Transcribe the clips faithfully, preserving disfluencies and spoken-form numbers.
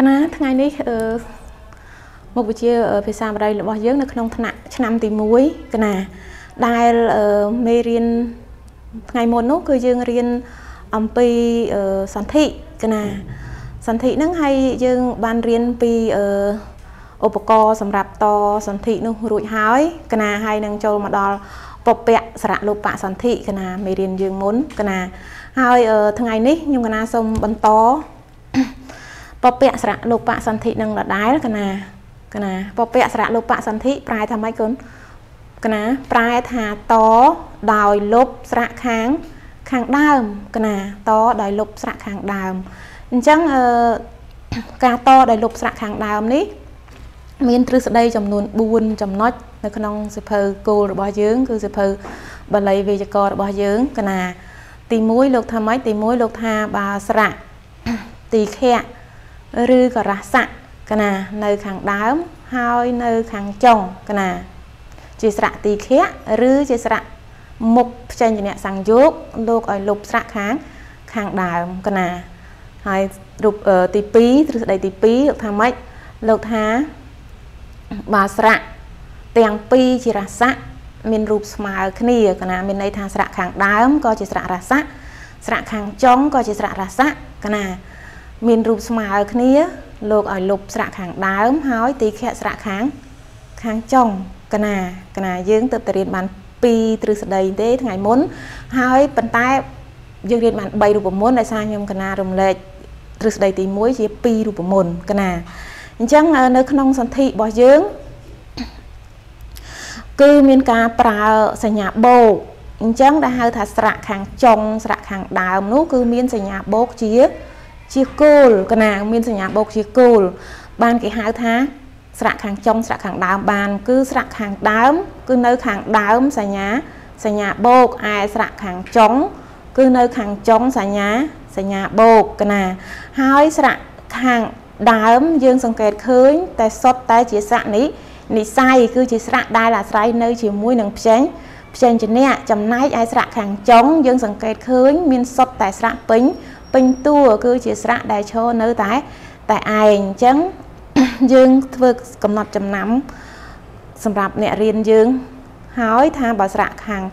Cana tháng này một buổi chiều ở phía xa đây là bao nhiêu nước nông thạch năm tỷ muối Cana đài Merian ngày một nốt cứ dương riêng âm pi sản thị Cana sản thị nắng hay dương ban riêng pi ô bọc co sầm rạp to sản thị nung rụi hói Cana hay năng châu mà đo bọc bẹ sạ lụp bạ sản thị Cana Merian dương muốn Cana hai tháng này ní nhưng Cana sông bắn to bọc bẹ sạ lụp bạ sản thị năng là đái Cana Cana bọc bẹ sạ lụp bạ sản thị prai tham mấy cún Cana prai thà to đòi lụp sạ kháng kháng đàm Cana to đòi lụp sạ kháng đàm chẳng ca to đòi lụp sạ kháng đàm ní miền từ đây chấm nôn buồn chấm nót nơi con ông sẽ phơi cô rồi bao dưỡng cứ sẽ phơi bà lấy về cho cô rồi bao dưỡng cái nà tì muối lột tha mấy tì muối lột tha bà sạ tì khe rư cả rạ sạ cái nà nơi khang đám hai nơi khang chồng cái nà chỉ sạ tì khe rư chỉ sạ mục trên như này sang dốt lột ở lục sạ kháng khang đám cái nà hai lục ở tì pí từ đây tì pí lột tha mấy lột tha bà sạ tiền pi chỉ ra sạ miền rụp mà kia cái nào miền đây thang sạ kháng đám coi chỉ sạ ra sạ sạ kháng chống coi chỉ sạ ra sạ cái nào miền rụp mà kia lục ở lục sạ kháng đám hói tí khẹt sạ kháng kháng chống cái nào cái nào dương từ từ điện bàn pi từ đây thế ngày muốn hói bàn tay dương điện bàn bay rụp muốn đại sao nhưng cái nào rồng lệ từ đây tí muối chỉ pi rụp mồn cái nào chẳng nơi không sản thị bỏ dưỡng cứ miền ca prà xây nhà bồ chẳng đã hơi thà sạ hàng chồng sạ hàng đàm nút cứ miền xây nhà bố chia chia cùl cái nào miền xây nhà bố chia cùl ban cái hai tháng sạ hàng chồng sạ hàng đàm bàn cứ sạ hàng đám cứ nơi hàng đám xây nhà xây nhà bố ai sạ hàng chồng cứ nơi hàng chồng xây nhà xây nhà bố cái nào hai sạ hàng đám dương song kẹt khơi tại sốt tại chỉ sạn ní ní sai cứ chỉ sạn đây là sai nơi chỉ mũi nằng phen phen chỉ nè chấm nái ai sạn hàng chống dương song kẹt khơi miền sốt tại sạn pính pính tua cứ chỉ sạn đại cho nơi tại tại ai chấn dương vực cầm nọt chấm nắm sầm rạp nè riêng dương hói tha bà sạn hàng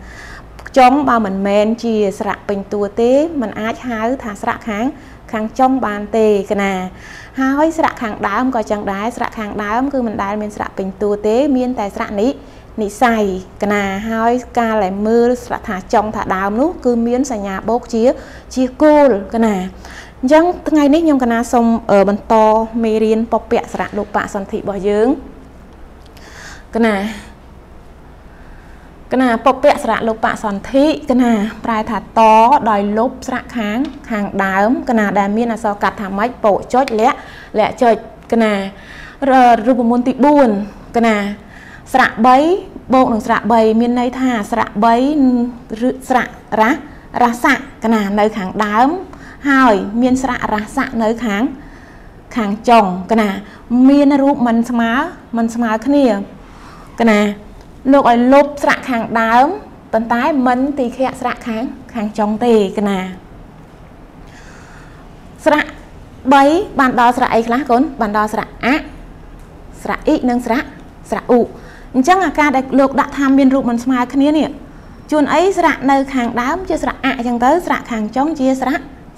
chống bà mình men chỉ sạn pính tua té mình ai hái tha sạn hàng kháng trong bàn tề cái nà hai sạ kháng đám coi chẳng đá sạ kháng đám cứ mình đá mình sạ bình tua tế miên tài sạ ní ní xài cái nà hai ca lại mưa sạ thả trong thả đám nút cứ miên xài nhà bốc chia chia cô cái nà chẳng ngày nít nhung cái nà xong ở bàn to Merian bọc bẹ sạ lục bạ sản thị bỏ dưỡng cái nà cái nà bọc bẹ sạ lục bạ sản thị cái nà prai thả to đòi lốp sạ kháng hàng đám cái nà đà miên là so cắt thả máy bộ chốt lẽ lẽ chơi cái nà rùa môn tị buồn cái nà sạ bấy bộ đường sạ bấy miên này thả sạ bấy sạ rá rá sạ cái nà nơi hàng đám hỏi miên sạ rá sạ nơi hàng hàng chồng cái nà miên rùa mình má mình má cái nè cái nà lục ở lốp sạ hàng đám tận tái mình tị khẹt sạ hàng hàng chồng tị cái nà sạ bấy bàn đo sạ ấy lá cốn bàn đo sạ á sạ ít nâng sạ sạ u chắc là ca đại lược đã tham biên rụng mình smile kia nè chun ấy sạ nơi hàng đám chưa sạ á chẳng tới sạ hàng chống chia sạ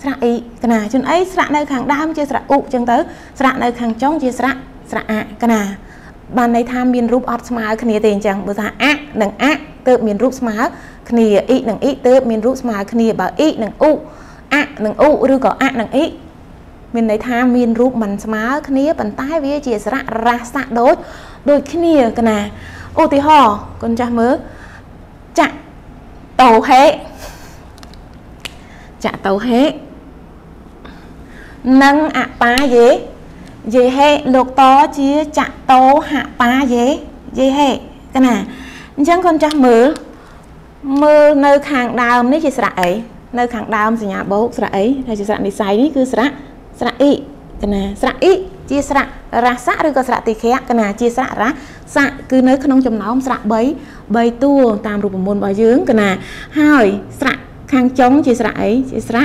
sạ ý cái nào chun ấy sạ nơi hàng đám chưa sạ u chẳng tới sạ nơi hàng chống chia sạ sạ á cái nào bàn này tham biên rụng ót smile kia tiền chẳng bữa sạ á nâng á tự biên rụng smile kia ít nâng ít tự biên rụng smile kia bảo ít nâng u á nâng u rồi có á nâng ít mình lấy tham miên rụp mình má cái này bàn tay với chỉ ra ra sạ đốt đôi cái này cái này ô tí hò con cha mới chạ tàu hế chạ tàu hế nâng ạ pá dế dế hế lục to chia chạ tàu hạ pá dế dế hế cái này chẳng con cha mới mơ nơi hàng đào mới chỉ ra ấy nơi hàng đào thì nhà bố ra ấy hay chỉ ra đi sai đi cứ ra sạ ý cái này sạ ý chia sạ ra sạ rồi có sạ tì khé cái này chia sạ ra sạ cứ nơi không chấm nóng sạ bấy bấy tua tam rụp môn bao dưỡng cái này hỏi sạ khang chống chia sạ ấy chia sạ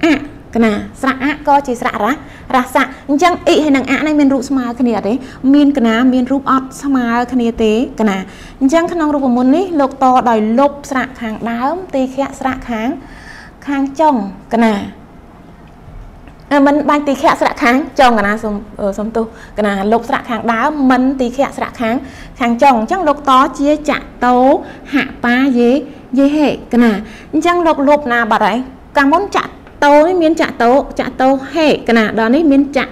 à Kana sạ có chỉ sạ ra ra sạ chẳng ị hay nàng ạ này miền rụp smart khnia đấy miền kana miền rụp ót smart khnia té kana chẳng khăn rụp môn ní lộc to đòi lộc sạ hàng đám tì khẹ sạ hàng hàng chồng kana mình ban tì khẹ sạ hàng chồng kana som som tu kana lộc sạ hàng đám mình tì khẹ sạ hàng hàng chồng chẳng lộc to chia chạ tấu hạ pa dế dế hệ kana chẳng lộc lộc na bà đấy càng muốn chạ tố miếng chạ tố chạ tố hệ cái nào đó đấy miếng chạ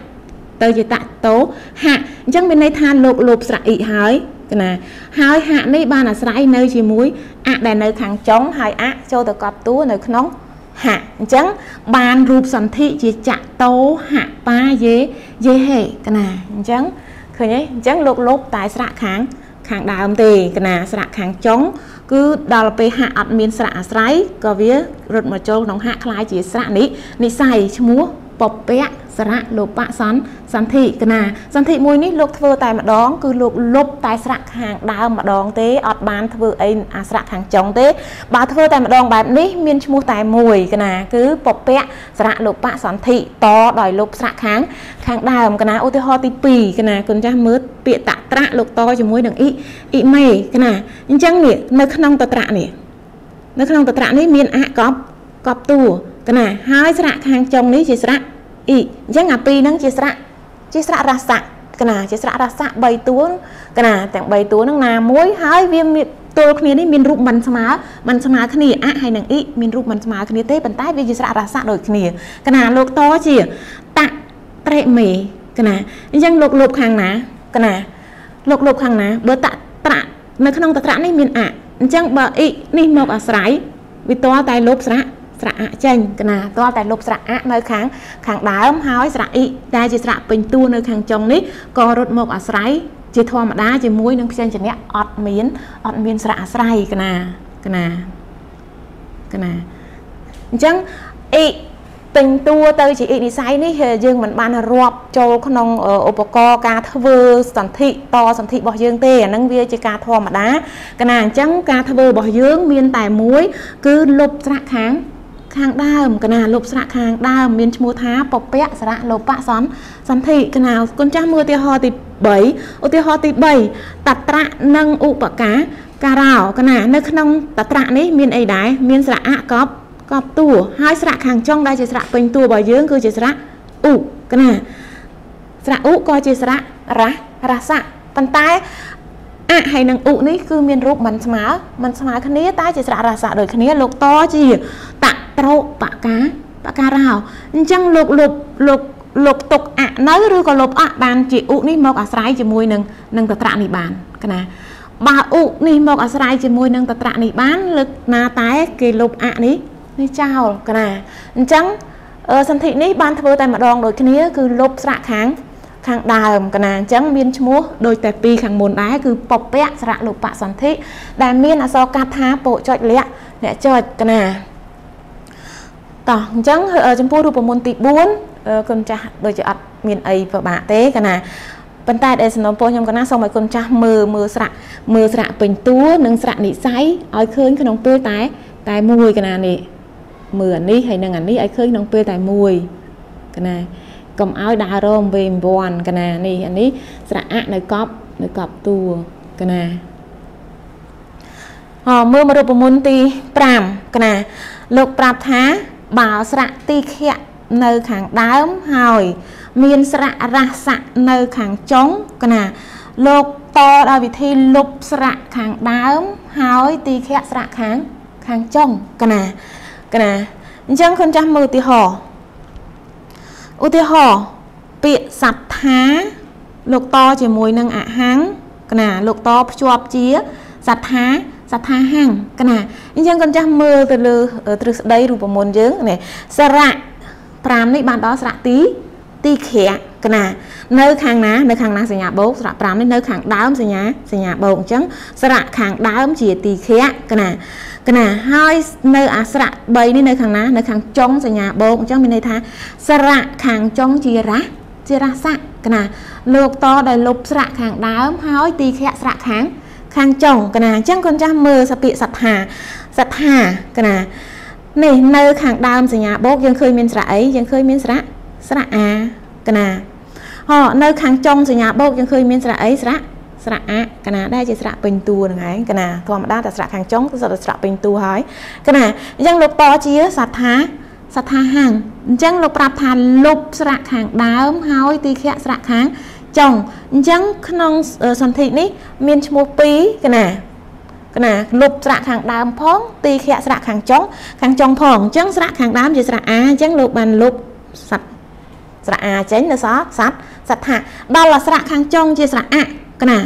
tờ gì tạ tố hạ chẳng bên này than lục lục sậy hái cái nào hái hạ này ba là sậy nơi chỉ muối ạ à, nơi thằng chống hái ạ à, cho tờ cọp tú nơi nóng hạ chẳng bàn rụp sản thị chỉ chạ tố hạ ba dế dế hệ cái nào chẳng khởi nhé chẳng lục lục tại sạ kháng kháng đào âm tề cái nào sạ kháng chống cứ đào là hạ ăn miên sạ sấy có vía rụt mà châu nóng hạ khai chỉ sạ ní ní xài múa bọc bé sạ lục bạ sắn sắn thị cái nào sắn thị môi ní lục thưa tài mà đón cứ lục lục tài sạ hàng đào mà đón té ọt bán thưa ấy à sạ hàng chống té bà thưa tài mà đón bà ní miên múa tài mùi cái nào cứ bọc bé sạ lục bạ sắn thị to đòi lục sạ kháng kháng đào cái nào ô tô ho tí pì cái nào còn cha mướt bịa tạ tạ lục to cho môi đừng ý ý mày cái nào nhưng chẳng nè nơi khăn tạ tạ nè nơi khăn tạ tạ ní miên ạ cọp cọp tù cái nào hai sạ hàng chồng ní chỉ sạ ý chẳng à pi nắng chia sạ chia sạ ra sạ cái nào chia sạ ra sạ bảy túi cái nào tặng bảy túi nắng nào mối hai viêm tôi khné đấy miền rụng bắn xóa bắn xóa khné á hay nàng ý miền rụng bắn xóa khné té bắn tái vì chia sạ ra sạ rồi khné cái nào lục to chỉ tạ tre mì cái nào chẳng lục lục hàng ná cái nào lục lục hàng ná bữa tạ tạ nơi khăn ông tạ tạ này miền ạ chẳng bờ ý này một ở sải vì to tay lốp sạ sạ chanh cái nào to tại lục sạ nơi kháng kháng đá ấm háo sạ ý ta chỉ sạ bình tu nơi kháng chồng nít có rốt một ở sấy chỉ thua mà đá chỉ muối nâng chanh chỉ nhẹ ọt miến ọt miến sạ sấy cái nào cái nào cái nào chẳng ý bình tu tới chỉ ý đi sấy nít dương mình ban rộp cho con ông ô bọc co cá thưa sản thị to sản thị bỏ dương tê nâng bia chỉ cá thua mà đá cái nào chẳng cá thưa bỏ dương miên tài muối cứ lục sạ kháng kháng đàm cái nào lục sạ kháng đàm miền mua thá bọc bẹ sạ lục bạ xoắn xoắn thị cái nào con cha mưa tia ho thì bảy ô tia ho thì bảy tạt tạ nâng u bạc cá cà rào cái nào nơi khăn tạt tạ đấy miền ấy đái miền sạ cọp cọp tủ hai sạ kháng trong đây chỉ sạ bình tủ bỏ dưỡng cứ chỉ sạ u cái nào sạ u coi chỉ sạ rá rá sạ bàn tay à, hay năng u đấy cứ miền rụp bắn má bắn má khné này ta chỉ sạ rá sạ đời khné lục to chỉ tạ trâu bạ cá bạ cá rào chẳng lục lục lục lục tục ạ à, nói rồi còn lục ạ à, bàn chỉ u ní một ở trái chỉ môi nâng nâng tạt rạ này bàn cái nào bà u ní một ở trái chỉ môi nâng tạt rạ này bán lực na tái kì lục ạ à, ní ní chào cái nào chẳng uh, sân thị ní ban thưa tay mà đòn rồi cái ní cứ lục sạ kháng kháng đàm cái nào chẳng miên chúa đôi tay pi kháng môn đá cứ bọc bẹ sạ lục bạ sân thị đà miên là do cá thá bộ chọi lẹ lẹ chọi cái nào tỏ chẳng ở trong phố môn tị bốn con cha đôi chợ miền ấy và bà tế cái nào bên tai đây nó po nhom cái nào xong rồi con cha mờ mờ sạ mờ sạ bình túa nâng sạ nị sấy ơi khơi cái nòng tươi tái tai mùi cái nào nị mờ nị hay nâng ảnh nị ơi khơi nòng tươi tai mùi cái này cầm áo đà rôm về buồn cái nào nị ảnh nị sạ nơi cọp nơi cọp tua cái nào họ mưa mà đồ môn tị pram cái nào lục pram thá bảo sạ ti khẹ nơi kháng đám hồi miên sạ ra sạ nơi kháng chống cái nào lục to đòi vị thi lục sạ kháng đám hồi tì khẹ sạ kháng kháng chống cái nào cái nào chẳng con trăm mười tì hò u tì hò bịa sạch thá lục to chỉ mùi nâng ạ à háng cái nào lục to chuộc chía sạch thá sát tha hàng cái nào nhưng con cha mưa từ lư từ đây rùa môn dướng này sạ pram này bạn đó sạ tí tí khẹ cái nào nơi khang ná nơi khang ná xây nhà bố sạ pram này nơi khang đá xây nhà xây nhà bồn trắng sạ khang đá chỉ tí khẹ cái nào cái nào hai nơi à sạ bay nơi khang ná nơi khang trống xây nhà bồn trắng bên đây tha sạ khang trống chia ra chia ra sạ cái nào lục to đầy lục sạ khang đá hói tí khẹ sạ kháng khang chồng cái nào chẳng con cha mơ sạ bị sạch hà sạch hà cái nào này nơi hàng đam gì nhà bố dân khơi miền sạ ấy dân khơi miền sạ sạ à cái nào họ nơi hàng trong gì nhà bố dân khơi miền sạ ấy sạ sạ à cái nào đây chỉ sạ bình tu được ngay cái nào còn đa là sạ hàng trong giờ là sạ bình tu hỏi cái nào dân lục to chia sạt thá sạt thá hàng dân lục rạp thành lục sạ hàng đám hói tì khẹt sạ hàng chồng dân non sản thị ní miền mùa pí cái nào nè lục sạc hàng đám phong tì khẽ sạc hàng trống hàng trống phong trắng sạc hàng đám gì sạc á trắng lục bàn lục sạc sạc á tránh là sót sạc sạc hạ đâu là sạc hàng trống gì sạc á cái nè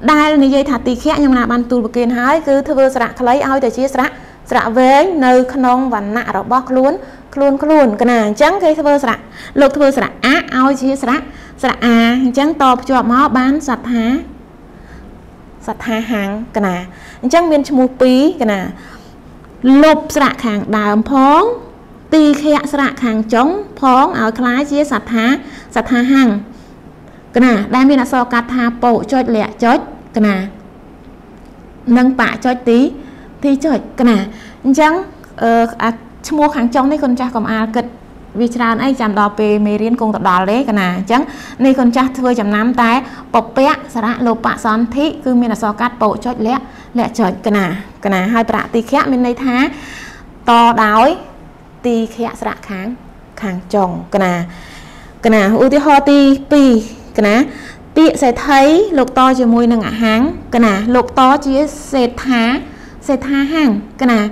đây là dây thả tì khẽ nhưng mà bàn tù bực kiến hái cứ thưa sạc lấy ao để chia sạc sạc về nơi non và nạ đó bóc luôn luôn luôn cái nè trắng cái thưa sạc lục thưa sạc á ao chia sạc sạc á trắng to cho máu bán sạc há sạch hai hàng cái nè chẳng biên chmù pí cái nè lục sạc hàng đàm phong tì khẽ sạc hàng trống phong áo khái chia sạch hai sạch hai hàng cái nè đang biên là so cắt hà bộ cho lẹ chót cái nè nâng bạ cho tí thì chọi cái nè chẳng chmù hàng trống đấy con cha còn à kịch vì cha anh ấy chạm đò về mê riêng cùng tập đò đấy cái nè chẳng này con cha thưa chạm nám tay bọc bé sạ lộp bạ son thị cứ mình là so cát bộ chót lẹ lẹ chót cái nè cái nè hai bạ tì khẽ bên đây thá to đói tì khẽ sạ kháng kháng chồng cái nè cái nè ưu ti ho ti pì cái nè tị sẽ thấy lục to chỉ mùi nâng háng cái nè lục to chỉ sệt thá sẽ tha hàng cái nè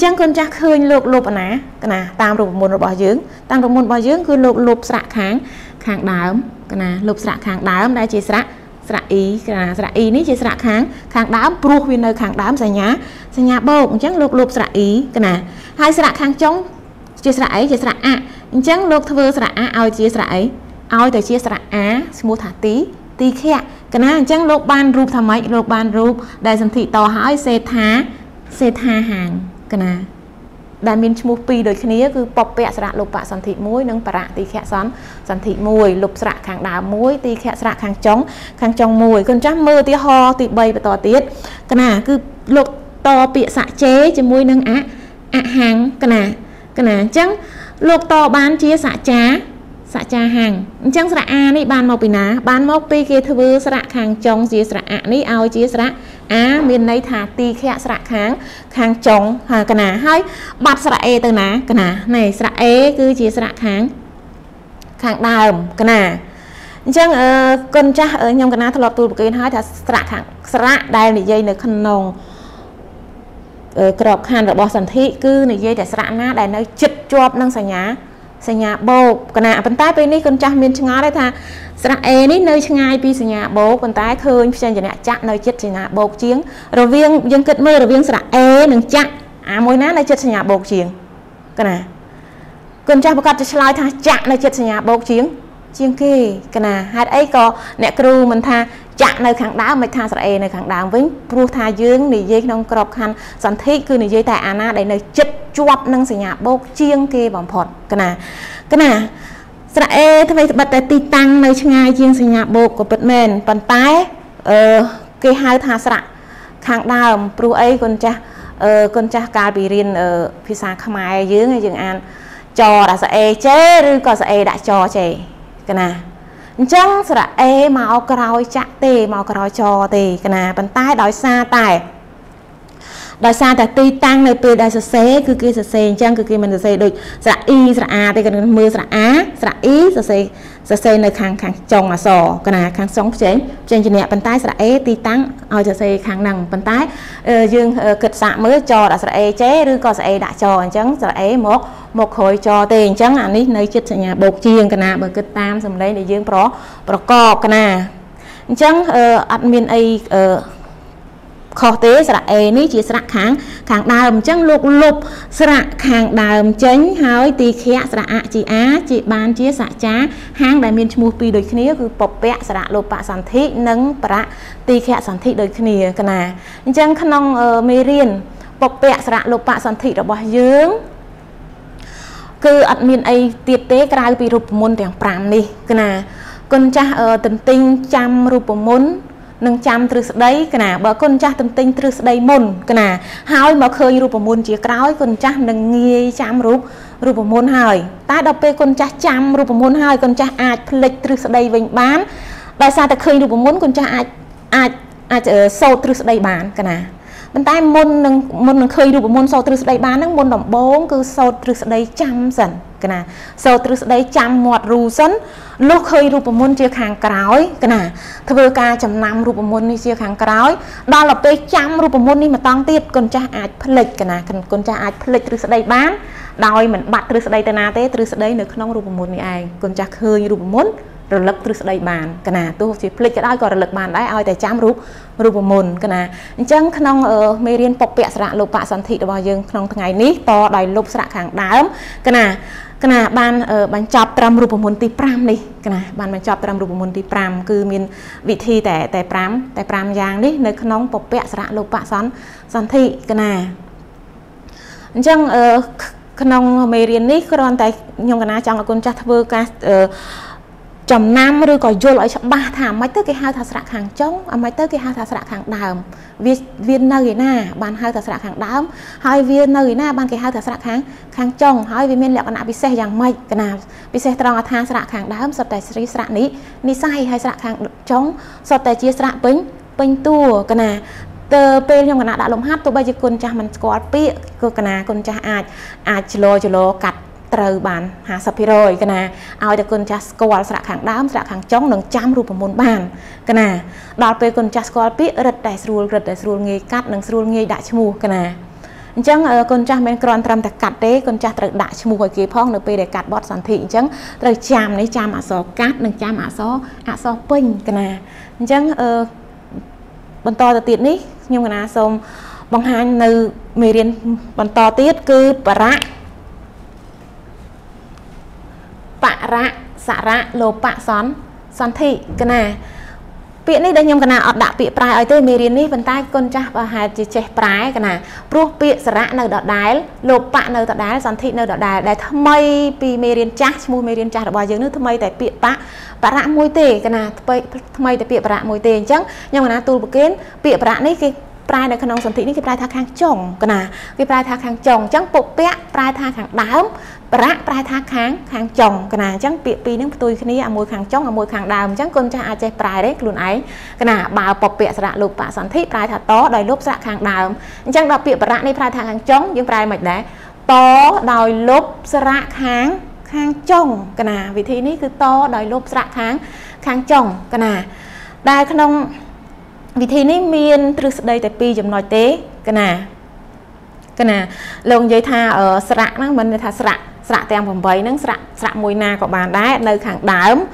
chẳng con chắc hơi lục lục nè cái nè tam rồi một rồi bỏ dưỡng tam rồi một bỏ dưỡng cứ lục lục sạ kháng kháng đám cái nè lục sạ kháng đám đây chỉ sạ sạ ý cái nè sạ ý ní chỉ sạ kháng kháng đám buộc vì nơi kháng đám sẽ nhá sẽ nhá bầu chẳng lục lục sạ ý cái nè hai sạ kháng chống chỉ sạ ấy chỉ sạ à chẳng lục thưa sạ à ao chỉ sạ ấy ao từ chỉ sạ á mua thả tí tí khẹ cái nè chẳng lục ban rụp thầm ấy lục ban rụp đại dân thị to hỏi sẽ tha xe tha hàng cái nè đàn miền trung pi đời khi nấy cứ bọc bẹ sạ lục bạ sản thị muối nâng bạ tì khẹ sán sản thị muối lục sạ kháng đá muối tì khẹ sạ kháng chống kháng chống muối con tráp mưa tì ho tì bay và to tiết cái nè cứ lục to bẹ sạ chế cho muối nâng á á hàng cái nè cái nè trắng lục to bán chia sạ chá sạ chá hàng trắng sạ a này bán mộc pì ná bán mộc pì kia thưa sạ kháng chống chia sạ a này ao chia sạ á miền này thả tì khẽ sạ kháng kháng chống hà cái nào hay bạt sạ e từ ná cái nào này sạ e cứ chỉ sạ kháng kháng đàm cái nào chẳng con cha ở nhom cái nào thợ lọp tụi bực lên hỏi thà sạ kháng sạ đây là dây nơi khăn nồng cột bọc khăn rồi bỏ sản thị cứ này dây để sạ ná đây nơi chật chọp năng sài nhá sài nhá bố cái nào bên tai bên này con cha miền trung ngõ đây thà sạ e nít nơi ngay pi sài nhà bố con tái khơi trên nhà chặt nơi chết sài nhà bố chiến rồi viên dân kết mơ rồi viên sạ e đừng chặt à môi nát nơi chết sài nhà bố chiến cái này con trai bố cắt cho sài tha chặt nơi chết sài nhà bố chiến chiến kia cái này hai ấy có nè kêu mình tha chặt nơi kháng đá mình tha sạ e nơi kháng đá với pru tha dương này dây nông cọp khăn sản thị cứ này dây tại ana đây nơi chết chuột nâng sài nhà bố chiến kia bằng phật cái này cái này sạ e thay vì bật tại tì tăng nơi ngay riêng sinh nhà bộ của bật mền bàn tay cái hai thà sạ hàng đào pru ấy con cha con cha cà bì riêng ở phía xa khăm ai dưới ngay trường an trò đã sạ e chế rồi còn sạ e đã trò chè cái nè chẳng sạ e màu còi chạm tề màu còi trò tề cái nè bàn tay đói xa tài đói xa tại tì tăng nơi tì đói sạ xé cứ kia sạ xé chẳng cứ kia mình sạ xé được sạ y sạ a tê cần mưa sạ á sạ y sạ xé sạ xé nơi kháng kháng chồng mà sò cái này kháng sống chế trên trên nhẹ bàn tay sạ é tì tăng ao sạ xé kháng nặng bàn tay dương kịch sạ mới cho đã sạ é chế rồi còn sạ é đã cho chẳng sạ é một một hồi cho tiền chẳng anh ấy nơi chết sạ nhà bột chiên cái này bởi kịch tam xong đấy để dương pro pro cọp cái này chẳng admin ai khó tế sạ e ní chỉ sạ kháng kháng đàm chẳng lục lục sạ kháng đàm chánh hói tì khẽ sạ ạ chị á chị ban chia sạ chá hang đại miền mùa pì đời kia cứ bọc bẹ sạ lục bạ sản thị nâng bạ tì khẽ sản thị đời kia cái nè chẳng khăn ông mê riêng bọc bẹ sạ lục bạ sản thị đã bỏ dưỡng cứ admin ai tiệt tế cái pi rụp môn tiền pram đi cái nè con cha ở tình tình chăm rụp môn nâng chăm từ đấy cái nào bờ con cha tâm tinh từ đấy mồn cái nào hai mà khơi rùa mồn chỉ cõi con cha nâng nghe chăm rùa rùa mồn hơi ta đọc về con cha chăm rùa mồn hơi con cha ai lịch từ đấy vĩnh bán tại sao ta khơi rùa mồn con cha ai ai ai ở sâu từ đấy bán cái nào bên tai môn nâng môn nâng khơi rùa mồn sâu từ đấy bán nâng môn đồng bốn cứ sâu từ đấy chăm dần cái nào sâu từ đấy chăm một rùa sấn lúc khơi rùa môn chia hàng cõi cái nào thưa ca chấm năm rùa môn chia hàng cõi đó là pe chăm rùa môn đi mà tăng tiết con cha ai phật cái nào con cha ai phật từ đây bán đòi mình bắt từ đây tên tế từ đây được không rùa môn như ai con cha khơi rùa môn rồi lật từ đây bàn cái nào tôi chỉ phật cái đó gọi là lật bàn đấy ai tại chăm rùa rùa môn cái nào chẳng không ở mấy riêng bọc bẹ sạ lục bạ sản thị được bao nhiêu không ngày ní to đòi lục sạ hàng đám cái nào cái nào ban ở ban chập trầm rùa môn ti pram đi cái nào ban ban chập trầm rùa môn ti pram cứ miền vị thi tại tại pram tại pram giang đi nơi khăn nóng bọc bẹ sạ lục bạ sản sản thị cái nào chẳng ở khăn nóng mấy riêng ní cái đoàn tại nhung cái nào chẳng là con cha thưa ca chấm năm rồi còn vô lại chấm ba thảm máy tới cái hai thà sạc hàng trống, máy tới cái hai thà sạc hàng đàm, viên viên nơi na bàn hai thà sạc hàng đám, hai viên nơi na bàn cái hai thà sạc hàng hàng trống, hai viên men lẹo cái nào bị xe dạng máy cái nào bị xe tròn thà sạc hàng đám, sọt tài sri sạc ní, ní sai hai sạc hàng trống, sọt tài chia sạc bính bính tua cái nào từ bên trong cái nào đã lồng hát tôi bây giờ con cha mình có biết cái nào con cha ai ai chlo chlo cắt trời bàn hạ sập rồi cái nào ao cho con cha score sạ hàng đám sạ hàng trống đằng trăm rùa môn bàn cái nào đào về con cha score biết rất đại sưu rất đại sưu nghề cắt đằng sưu nghề đại chmu cái nào chẳng con cha men còn trầm đặc cắt đấy con cha đặc đại chmu hồi kia phong được về để cắt bót sản thị chẳng rồi chạm đấy chạm ả sò cắt đằng chạm ả sò ả sò pin cái nào chẳng bên to là tiệt ní nhưng mà xong bằng hai nơi mì điên bên to tiết cứ para bạ rạ xạ rạ lô bạ xón xón thị cái này biển này đây nhung cái nào đã bị prai ở đây mì riêng này vận tải con cha và hai chị trẻ prai cái này pro biển xạ nơi đọt đáy lô bạ nơi đọt đáy xón thị nơi đọt đáy đại thâm mây pi mì riêng cha mua mì riêng cha đã bao giờ nữa thâm mây tại biển bạ bạ rạ môi tề cái này thâm mây tại biển rạ môi tề chứ nhưng mà na tu bực kiến biển rạ này cái prai đại khả năng xón thị này cái prai thang hàng chồng cái này cái prai thang hàng chồng chứ bộc bẹ prai thang hàng đám rác ra thác kháng kháng chồng cái nào chẳng bị pi nước tôi khi này môi kháng chồng ở môi kháng đàm chẳng con cha ai chạy prai đấy luôn ấy cái nào bảo bọc bẹ sạ lục bạ sản thị prai thà tó đòi lốp sạ kháng đàm chẳng đọc bẹ rác này prai thà kháng chồng nhưng prai mệt đấy tó đòi lốp sạ kháng kháng chồng cái nào vì thế này cứ tó đòi lốp sạ kháng kháng chồng cái nào đại khả năng vì thế này miền từ đây tại pi chấm nói tế cái nào cái nào lồng dây tha ở sạ nó mình thà sạ sạ tem vòng vây nắng sạ sạ môi na của bạn đá nơi hàng đám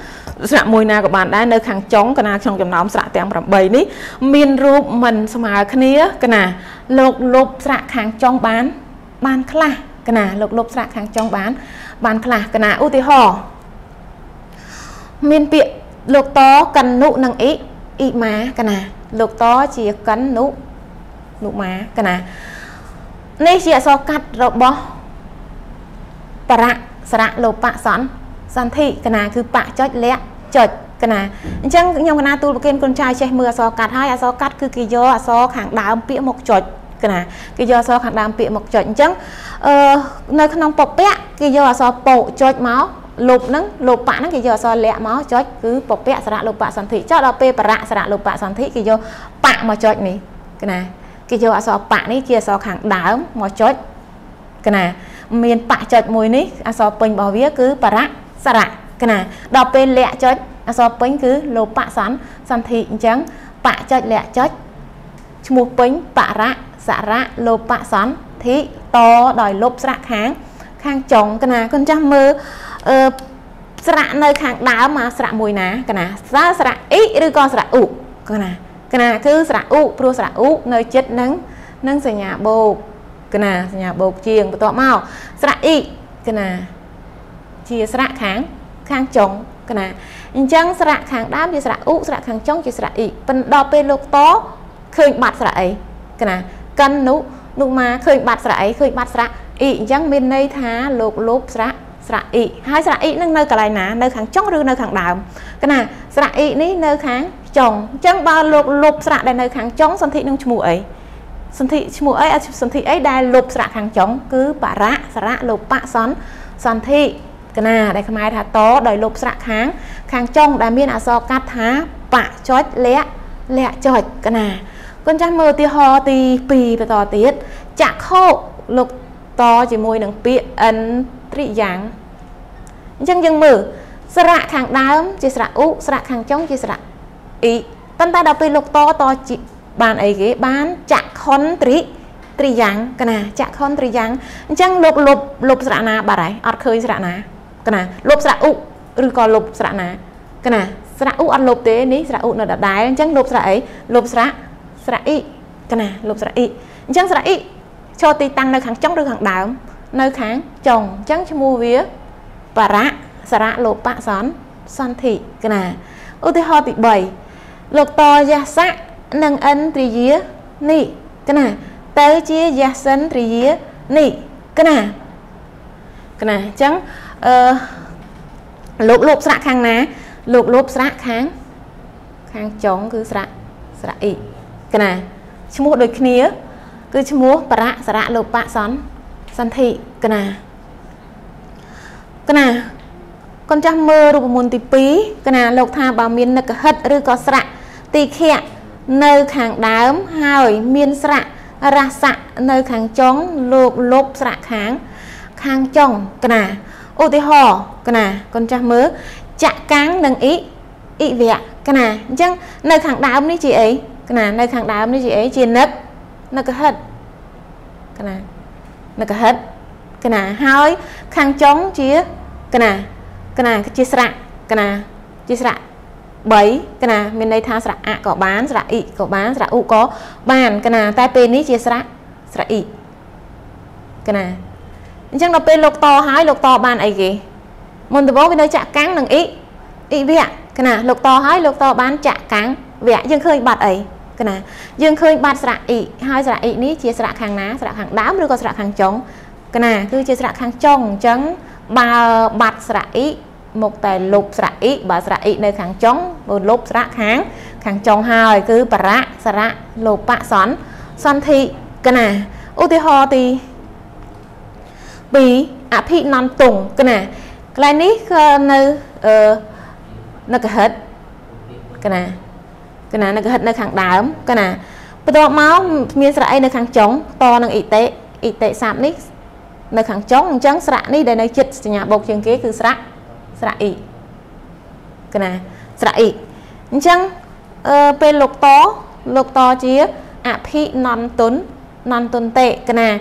sạ môi na của bạn đá nơi hàng trống cái nào trong chấm nóng sạ tem vòng vây ní miền ruột mình xem mà cái này cái nào lột lột sạ hàng trống bán bán khla cái nào lột lột sạ hàng trống bán bán khla cái nào ưu thế hò miền bịa lột to cần nụ năng ý ý má cái nào lột to chỉ cần nụ nụ má cái nào này chỉ so cắt rồi bỏ sạ lộp bạ xón xón thị cái nào cứ bạ chót lẹ chót cái nào chẳng nhung cái nào tôi kêu con trai che mưa so cắt hai so cắt cứ cái do so hàng đá bịa một chót cái nào cái do so hàng đá bịa một chót chẳng nơi con ông bọc bẹ cái do so bộ chót máu lộp nắng lộp bạ nắng cái do so lẹ máu chót cứ bọc bẹ sạ lộp bạ xón thị chót đó pe bạ sạ lộp bạ xón thị cái do bạ mà chót này cái nào cái do so bạ này chia so hàng đá mà chót cái nào miền bạ chợt mùi ní, à so pin bảo vía cứ bà rạ, sạ rạ, cái nào, đọc bên lẹ chợt, à so pin cứ lô bạ xoắn, xoắn thị trắng, bạ chợt lẹ chợt, mùa pin bạ rạ, sạ rạ, lô bạ xoắn, thị to đòi lốp sạ kháng, kháng chồng, cái nào con trăm mơ, ờ, sạ nơi kháng đá mà sạ mùi ná, cái nào, sạ sạ ý, rồi con sạ ụ, cái nào, cái nào cứ sạ ụ, pro sạ ụ, nơi chết nắng, nắng sờ nhà bồ cái nào nhà bột chiên và tọa màu sạ y cái nào chia sạ kháng kháng chồng cái nào nhưng chẳng sạ kháng đám chia sạ u sạ kháng chồng chia sạ y phần đo pe lục tó khơi bạt sạ ấy cái nào cân nụ nụ mà khơi bạt sạ ấy khơi bạt sạ y chẳng bên đây thá lục lốp sạ sạ y hai sạ y nâng nơi cả này nè nơi kháng chồng rồi nơi kháng đám cái nào sạ y ní nơi kháng chồng chẳng bao lục lục sạ đại nơi kháng chống sân thị nông chmu ấy sân thị chmu ấy sân thị ấy đại lục sạ kháng chống cứ bà rạ sạ lục bạ són sân thị cái nào đại khai thác to đại lục sạ kháng kháng chống đại miên à so cát thá bạ chót lẹ lẹ chót cái nào con trai mơ ti ho ti pì và tò tiết chả khâu lục to chỉ môi đằng pịa ấn trị giáng chẳng dừng mơ sạ kháng đám chỉ sạ u sạ kháng chống chỉ sạ ý tân ta đọc về lục to to chị bàn ấy ghế bán chạc khôn trí trí giáng cái nào chạc khôn trí giáng chẳng lục lục lục sạ na bà đấy ọt khơi sạ na cái nào lục sạ u rồi còn lục sạ na cái nào sạ u ọt lục thế ní sạ u nó đã đái chẳng lục sạ ấy lục sạ sạ y cái nào lục sạ y chẳng sạ y cho tì tăng nơi kháng chống được kháng đảo nơi kháng chồng chẳng cho mua vía bà rạ sạ lục bạ xón xón thị cái nào ưu thế ho tị bảy lục to gia sát nâng ấn tri día nị cái nào tới chia gia sân tri día nị cái nào cái nào chẳng uh, lục lục sạ kháng ná lục lục sạ kháng kháng chống cứ sạ sạ ý cái nào chú mua đôi khía cứ chú mua bà rạ sạ lục bạ xón xanh thị cái nào cái nào con trai mơ rụp môn tí pí cái nào lục tha bà miên nực hất rư có sạ tì khẹ nơi kháng đám hỏi miên sạ ra sạ nơi kháng chống lục lục sạ kháng kháng chống cái nào ô tí hò cái nào con trai mơ chạ cáng nâng ý ý vẹn cái nào chẳng nơi kháng đám đi chị ấy cái nào nơi kháng đám đi chị ấy chị nực nực hất cái nào nực hất cái nào hỏi kháng chống chía cái nào cái này chia sẻ cái này chia sẻ bảy cái này mình đây tha sẻ à có bán sẻ y có bán sẻ u có bàn cái này tai pen ní chia sẻ sẻ y cái này chẳng đọc pen lục to hái lục to bàn ấy gì mình từ bố bên đây chạ cáng đằng ý ý vẹn cái này lục to hái lục to bán chạ cáng vẹn dương khơi bạt ấy cái này dương khơi bạt sẻ y hai sẻ y ní chia sẻ hàng ná sẻ hàng đám rồi có sẻ hàng trống cái này cứ chia sẻ hàng trống trống bà bạt sạ ý một tài lục sạ ý bà sạ ý nơi kháng chống một lục sạ kháng kháng chống hai cứ bà rạ sạ lục bạ xón xón thị cái này ưu tí ho thì bí ạ thị non tùng cái này cái này nơi nó cái hết cái này cái này nó cái hết nơi kháng đám cái này bà tọa máu miên sạ ý nơi kháng chống to nâng y tế y tế sạm nít nơi kháng chống chẳng sạ ní để nơi chít nhà bột chân kế cứ sạ sạ ý cái này sạ ý chẳng bên lục to lục to chía ạ phi non tốn non tốn tệ cái này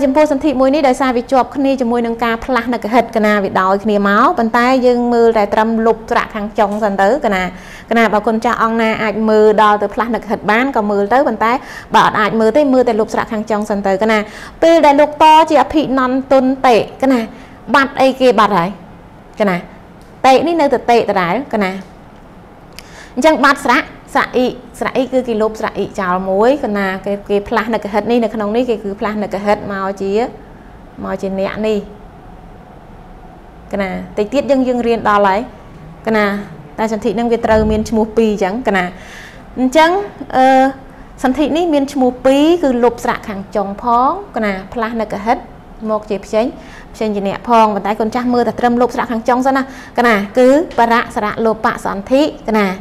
chúng tôi sân thị mùi ní đời xa vì chụp khăn ní cho mùi nâng ca phát là cái hệt cái này vì đói khăn ní máu bàn tay dương mưa đại trầm lục sạ kháng chống dần tới cái này cái này bà con cha ông na ạch mưa đo từ phát là cái hệt bán còn mưa tới bàn tay bảo ạch mưa tới mưa tới lục sạ kháng chống dần tới cái này từ đại lục to chỉ ạ phi non tốn tệ cái này bạt ấy kia bạt đấy cái này tệ ní nơi từ tệ từ đấy cái này chẳng bạt sạ sạ ý sạ ý cứ cái lốp sạ ý chào muối còn là cái cái plan là cái hết này là cái nông này cái cứ plan là cái hết màu chỉ màu chỉ nhẹ này cái này tây tiết dân dân riêng đó lấy cái này ta sản thị năng việt tây miền chmu pi chẳng cái này chẳng sản thị này miền chmu pi cứ lốp sạ hàng trồng phong cái này plan là cái hết một chế chế chế gì nhẹ phong và tay con trăng mưa ta trâm lốp sạ hàng trồng ra nè cái này cứ para sạ lốp bạ sản thị cái này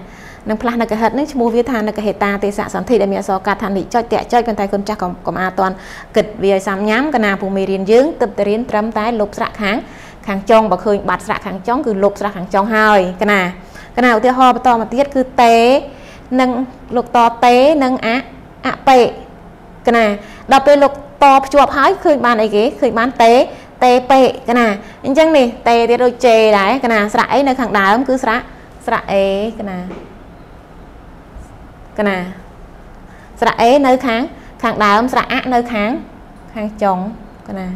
năng plan là cái hết nước mua viết than là cái hệ ta tê sạ sản thị để mẹ so cả than lị cho trẻ chơi con tay con cha còn còn an toàn kịch vì xám nhám cái nào phù mì riêng dướng tập tê riêng trâm tái lục sạ kháng kháng tròn bạc hơi bạt sạ kháng tròn cứ lục sạ kháng tròn hai cái nào cái nào tiêu ho to mà tiết cứ té năng lục to té năng á á pệ cái này đọc về lục to chuột hái khơi bàn ấy ghế khơi bán té té pệ cái này anh chăng nè té thì đôi chè đấy cái nào sạ ấy nơi kháng đá cứ sạ sạ ấy cái nào cái này sạ é nơi kháng kháng đám sạ á nơi kháng kháng chống cái này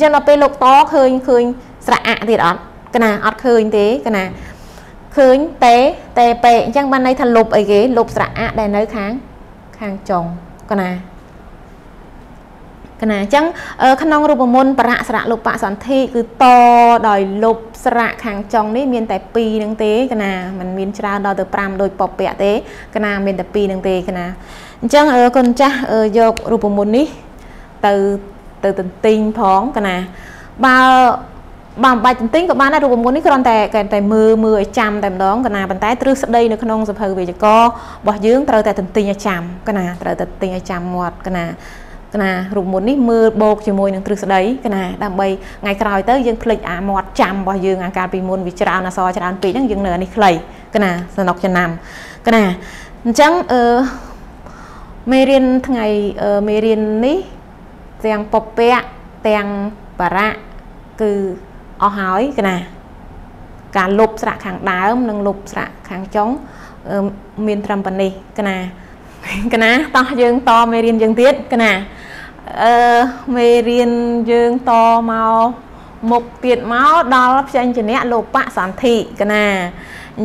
cho nó bên lục to khơi khơi sạ á thì đó cái này ọt khơi thế cái này khơi té té pệ chẳng ban nay thành lục ấy ghế lục sạ á đây nơi kháng kháng chống cái này Cái này chẳng khăn nông rùm môn bà sạ lục bạ sản thi cứ to đòi lục sạ kháng trong đấy miền tại pi nâng tế cái này mình miền tra đòi từ pram đôi bọc bẹ tế cái này miền tại pi nâng tế cái này chẳng ở con cha ở dọc rùm môn đi từ từ từ tinh phóng cái này ba bà bài tính tính của bạn đã rùm môn đi còn tại cái tại mưa mưa chạm tại đó cái này bàn tay trừ sắp đây nữa khăn nông sập hơi về cho co bỏ dưỡng từ tại từ tinh chạm cái này từ từ tinh chạm một cái này cái này rụng một nít mưa bột chỉ môi nương từ đấy cái này đam bay ngày cày tới dương khơi à một trăm bao dương ăn cà phê muôn vì trà na so trà pì nương dương nở này khơi cái này sơn đọc chân nằm cái này chẳng ờ mê riêng ngày ờ mê riêng ní tàng pop pe tàng bà ra cứ ao hói cái này cả lục sạ hàng đá nương lục sạ hàng trống miền trầm bần này cái này cái này to dương to mê riêng dương tiết cái này mê riêng dương to màu một tiền máu đo lấp chân trên nét lục bạ sản thị cái này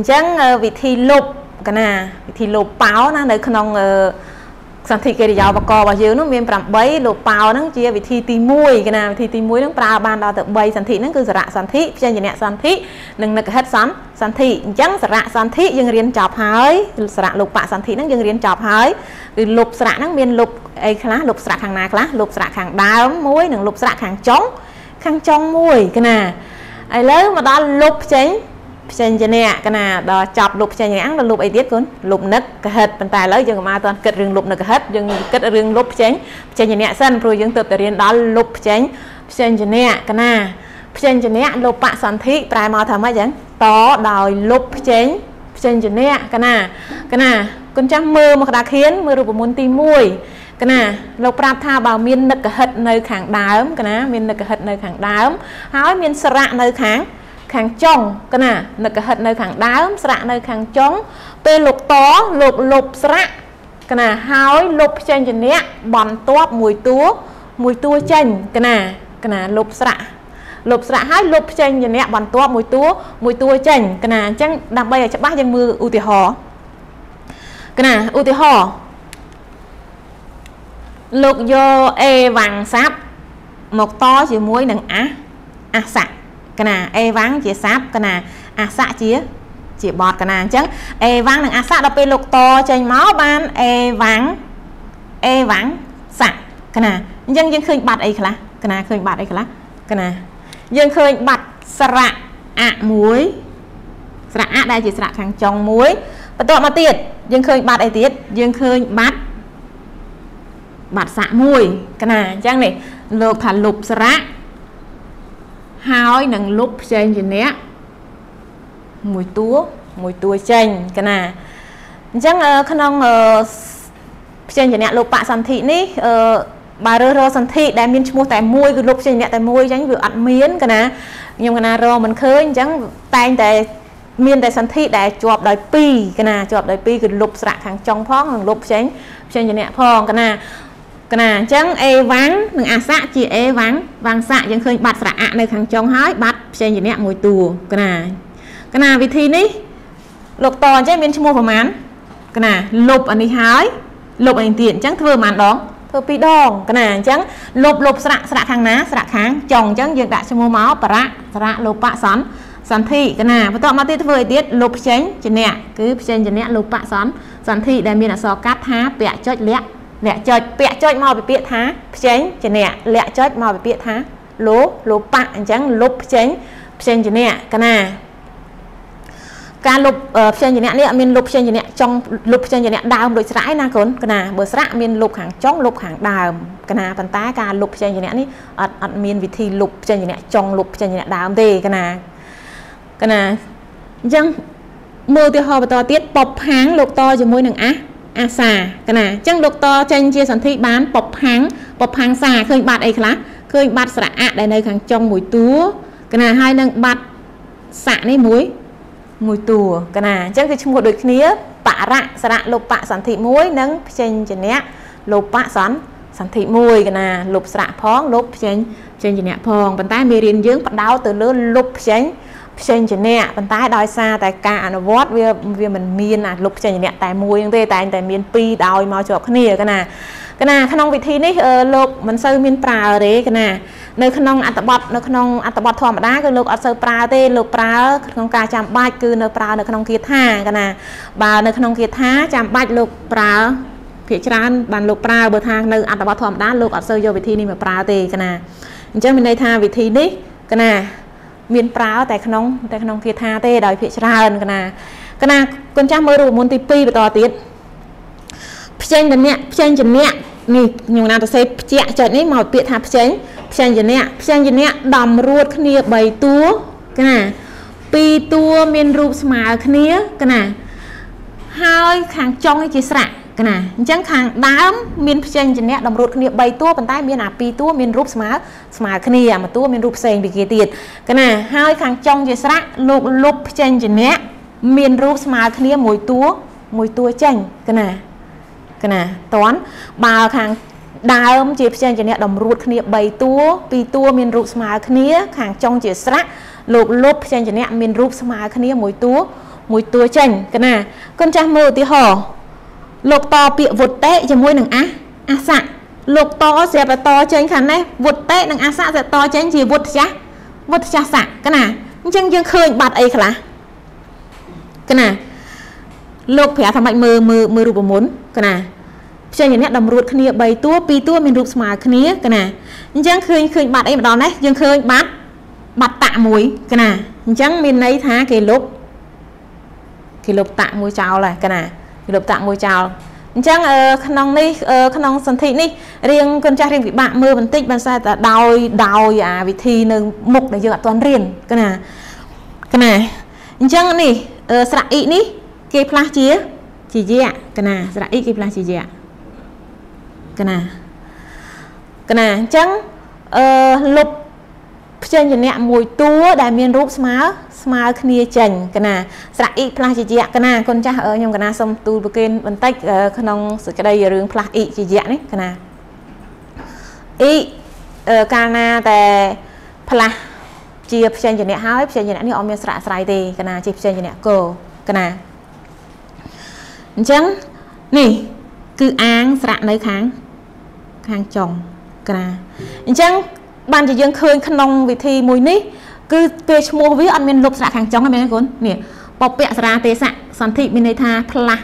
chẳng vị thi lục cái này thì lục báo nó để không sản thị cái dạo và co và dưới nó miền trạm bấy lục báo nó chia vị thi tì mùi cái này thì tì muối nó pra ban đo tự bày sản thị nó cứ rạ sản thị trên nét sản thị đừng là cái hết sẵn sản thị chẳng sạ sản thị dương riêng chọc hới sạ lục bạ sản thị nó dương riêng chọc hới lục sạ nó miền lục ấy khá lục sạ hàng nào khá lục sạ hàng đá muối đừng lục sạ hàng trống khăn trong mùi cái nè ấy lớn mà đó lục chính trên trên nè cái nè đó chọc lục trên nhãn là lục ấy tiết cuốn lục nứt cái hết bàn tay lấy dương mà toàn kết riêng lục nứt cái hết dương kết riêng lục chính trên nhẹ sân rồi dương tập riêng đó lục chính trên trên nè cái nè trên trên nè lục bạ sản thị trai màu thầm ấy chẳng đó đòi lục chính trên trên nè cái nè cái nè con trăng mưa mà đã khiến mưa rụp muốn tìm mùi cái nè lục prap tha bảo miên nứt cái hết nơi kháng đá cái nè miên nứt cái hết nơi kháng đá hỏi miên sạ nơi kháng kháng trống cái nè nực cái hệt nơi kháng đá sạ nơi kháng trống pe lục tó lục lục sạ cái nè hói lục trên trên nét bòn tóp mùi túa mùi túa trên cái nè cái nè lục sạ lục sạ hói lục trên trên nét bòn tóp mùi túa mùi túa trên cái nè chẳng đặc biệt là chắc bác dân mưa ưu tì hò cái nè ưu tì hò lục vô e vàng sáp một to chỉ muối nặng á á sạ cái nè e vắng chia sáp cái nè à sạ chia chỉ bọt cái nè chắc e vắng đừng à sạ đọc bên lục to trên máu ban e vắng e vắng sạ cái nè dân dân khơi bạt ấy khá cái nè khơi bạt ấy khá cái nè dân khơi bạt sạ ạ muối sạ ạ đây chỉ sạ hàng trong muối và tọa mà tiệt dân khơi bạt ấy tiệt dân khơi bạt bạt sạ mùi cái nè chắc này lục thả lục sạ hói nâng lục trên trên nét mùi túa mùi túa trên cái nè chắc khăn ông trên trên nét lục bạ sản thị ní bà rơ rơ sản thị đại miên mua tại môi lục trên nét tại môi tránh vừa ăn miến cái nè nhưng cái nè rơ mình khơi chẳng tay tại miên tại sản thị đại chọp đại pi cái nè chọp đại pi cái lục sạ hàng trong phóng hàng lục tránh trên trên nét phong cái nè cái nè chẳng e vắng đừng à sạ chỉ e vắng vàng sạ chẳng khơi bạt sạ ạ này thằng trong hói bạt trên gì nè mùi tù cái nè cái nè vì thi ní lục to chứ miền trung mùa phàm án cái nè lục anh đi hói lục anh tiền chẳng thưa màn đó thưa pi đòn cái nè chẳng lục lục sạ sạ thằng ná sạ kháng chồng chẳng dừng đại trong mùa máu bạt sạ lục bạ sắn sắn thị cái nè và tọa mà tiết vừa tiết lục tránh trên nè cứ trên trên nè lục bạ sắn sắn thị đại miền là sò cát há bẹ chót lẹ lẹ chơi bẹ chơi màu bị bẹ thá chén trên nè lẹ chơi màu bị bẹ thá lố lố bạ chẳng lốp chén trên trên nè cái nè cá lục trên trên nè lẹ miền lục trên trên nè trong lục trên trên nè đào đội rãi na khốn cái nè bờ rã miền lục hàng trong lục hàng đào cái nè bàn tay cá lục trên trên nè ní ạt ạt miền vị thì lục trên trên nè trong lục trên trên nè đào tê cái nè cái nè chẳng mưa thì họ to tiết bọc háng lục to cho mỗi nằng á à xà cái nè chẳng lục to trên chia sản thị bán bọc háng bọc háng xà khơi bạt ấy khá khơi bạt sạ ạ đây này kháng trong mùi túa cái nè hai nâng bạt sạ này muối mùi tùa cái nè chẳng cái chung một đôi khía bạ rạ sạ lục bạ sản thị muối nâng trên trên nét lục bạ sắn sản thị mùi cái nè lục sạ phong lục trên trên trên nét phong bàn tay mê riêng dưỡng bắt đáo từ lớn lục trên trên chỉ nè, bàn tay đòi xa tại cả nó vót về về mình miên à lục trên chỉ nè tại môi nhưng tê tại tại miên pi đòi màu chọc cái này cái nào cái nào khăn ông vị thi đấy lục mình sơ miên prà đấy cái nào nơi khăn ông ăn tập bọt nơi khăn ông ăn tập bọt thòm đá cái lục ăn sơ prà tê lục prà khăn cá chạm bát cứ nơi prà nơi khăn ông kia thả cái nào và nơi khăn ông kia thả chạm bát lục prà phía trên bàn lục prà bờ thang nơi ăn tập bọt thòm đá lục ăn sơ vô vị thi này mà prà tê cái nào cho mình đây tha vị thi đấy cái nào miền Prao tại Khong tại Khong kia tha tê đòi phía ra hơn cái nào cái nào con cha mới đủ muốn tì pi và to tiết trên chân nhẹ trên chân nhẹ nè nhiều nào ta sẽ chạy chạy đấy màu tiệt hạt trên trên chân nhẹ trên chân nhẹ đầm ruột khn nia bảy tua cái nào pi tua miền ruột mà khn nia cái nào hai hàng trong cái chỉ sạ cái nào chẳng hàng đám miền trên chân nhẹ đầm ruột khn nia bảy tua bàn tay miền à pi tua miền ruột mà mà khn nia mà tua miền ruột sen bị kia tiệt cái nào hai hàng trong chỉ sạ lục lục trên chân nhẹ miền ruột mà khn nia mỗi tua mỗi tua chanh cái nào cái nào toán bà hàng đám chỉ trên chân nhẹ đầm ruột khn nia bảy tua pi tua miền ruột mà khn nia hàng trong chỉ sạ lục lục trên chân nhẹ miền ruột mà khn nia mỗi tua mỗi tua chanh cái nào con cha mơ tí hò lục to bịa vụt tệ cho môi nằng á á sạ lục to dẹp là to trên khán đấy vụt tệ nằng á sạ dẹp to trên gì vụt chá vụt chá sạ cái nào chân chân khơi bạt ấy khá cái nào lục phải thằng mạnh mờ mờ mờ rụp muốn cái nào trên những nét đầm ruột khn nia bảy tua pi tua miền rụp mà khn nia cái nào chân khơi khơi bạt ấy mà đòn đấy chân khơi bạt bạt tạ muối cái nào chân miền ấy thá cái lục cái lục tạ muối chào là cái nào lục tạng môi chào chắc khăn nông đi khăn nông sân thị đi riêng con trai riêng vị bạn mưa mình tích bạn sai ta đau đau à vị thi nương mục để dựa toàn riêng cái nào cái này chắc này sạ ý ní kê pla chía chỉ gì ạ cái nào sạ ý kê pla chỉ gì ạ cái nào cái nào chắc lục trên chân nhẹ mùi tua đại miền rút má má khnia chành cái nào sạ ý pla chỉ gì ạ cái nào con cha ở nhung cái nào xong tu bực lên bận tách khăn ông sự cái đây riêng pla ý chỉ gì đấy cái nào ý cana tại pla chia trên chân nhẹ háo trên chân nhẹ này ông miền sạ sài tê cái nào chia trên chân nhẹ cổ cái nào chẳng nè cứ ăn sạ lấy kháng kháng chồng cái nào chẳng bạn chỉ riêng khơi khăn nông vị thi mùi ní cứ tê mua với ăn miên lục sạ hàng trống hay miên cuốn nè bọc bẹ ra tê sạ sản thị miên này tha pla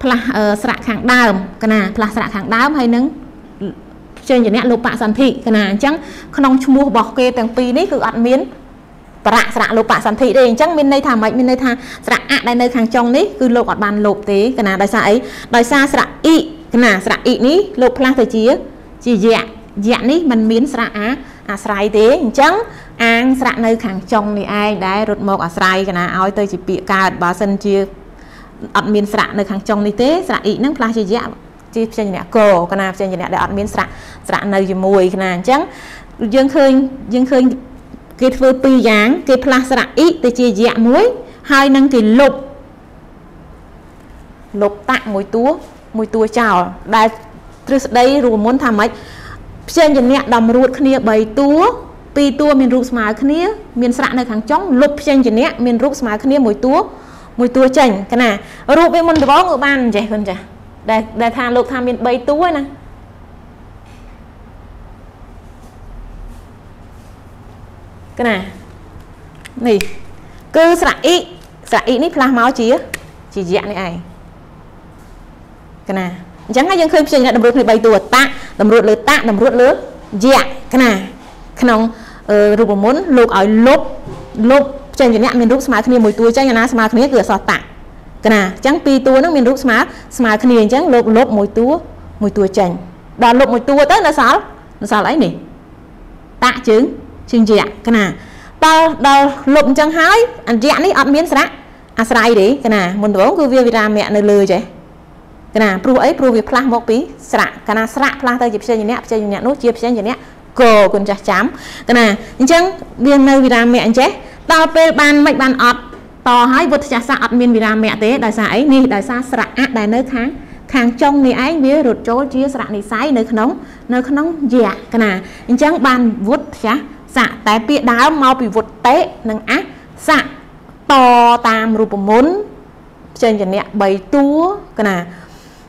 pla sạ hàng đào cái nào pla sạ hàng đào hay nứng trên những nét lục bạ sản thị cái nào chẳng khăn nông mua bọc kê tầng pi ní cứ ăn miên pla sạ lục bạ sản thị đây chẳng miên này thả mạnh miên này tha sạ ạ đây nơi hàng trống ní cứ lục ở bàn lục thế cái nào đòi xa ấy đòi xa sạ y cái nào sạ y ní lục pla thời chí chỉ dạ dạ ní mình miên sạ á à sài thế chẳng ăn sạ nơi kháng trong thì ai đấy rụt một à sài cái nào ao tới chỉ bị cà bà sân chia ăn miên sạ nơi kháng trong thì thế sạ ý nắng plastic dẹp chia trên nhà cổ cái nào trên nhà để ăn miên sạ sạ nơi chỉ mùi cái nào chẳng dương khơi dương khơi cái phơi pi dáng cái plastic ý tới chia dẹp muối hai nâng thì lục lục tạng muối túa muối túa chảo đây đây rồi muốn tham ấy trên chân nhẹ đầm ruột khn nia bảy tua pi tua miền rụp mà khn nia miền sạ nơi kháng trong lục trên chân nhẹ miền rụp mà khn nia mỗi tua mỗi tua chảnh cái nào rụp bên mình được bó ngựa bàn vậy hơn chả để để thà lục thà miền bảy tua này cái nào này cứ sạ ý sạ ý ní pha máu chía chỉ dạng này này cái nào chẳng ai dân khơi trên nhẹ đầm ruột này bảy tua ta đầm ruột lứa tạ đầm ruột lứa dạ cái nào khăn ông rụp muốn lục ở lốp lốp trên những nhà miền rút smart miền mùi túi trên nhà smart miền cửa sọt tạ cái nào trắng pi túi nó miền rút smart smart miền trắng lốp lốp mùi túi mùi túi chành đào lục mùi túi tới là sao là sao lấy nè tạ trứng trứng dạ cái nào đào đào lục trắng hái ăn dạ này ăn miếng sả ăn sài đấy cái nào muốn đổ cứ việc ra mẹ nơi lười vậy cái nào pru ấy pru việc plan một tí sạ cái nào sạ plan tới chụp xe như nè chụp xe như nè nốt chụp xe như nè cổ quần chặt chám cái nào nhưng viên nơi việt nam mẹ anh chế tao pe ban mệnh ban ọt to hái vượt chặt sạ ọt miền việt nam mẹ thế đại sa ấy nè đại sa sạ đại nơi kháng kháng trong này ấy với rụt chỗ chia sạ này sái nơi nóng nơi nóng dẻ cái nào nhưng ban vượt chặt sạ tại bịa đá mau bị vượt té nâng á Dạ to tam rụp mốn trên chân nẹ bày túa cái nào